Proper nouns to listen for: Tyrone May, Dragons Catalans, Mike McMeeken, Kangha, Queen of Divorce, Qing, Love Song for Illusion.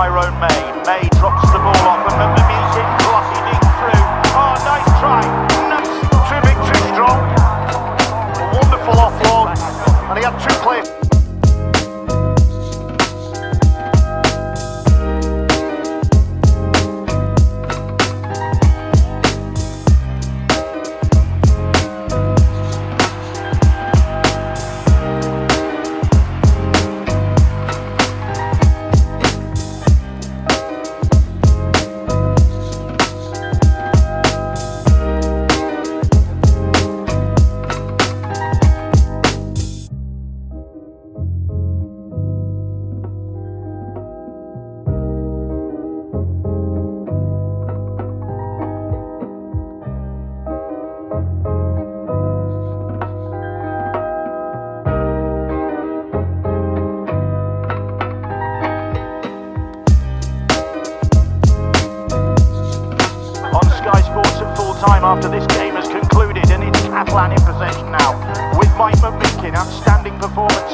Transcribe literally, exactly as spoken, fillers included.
Tyrone May. May drops the ball off and McMeeken clocking through. Oh, nice try. Nice. Terrific trick drop. Wonderful offload. And he had two plays. Time after this game has concluded, and it's Catalan in possession now with Mike McMeeken. Outstanding performance.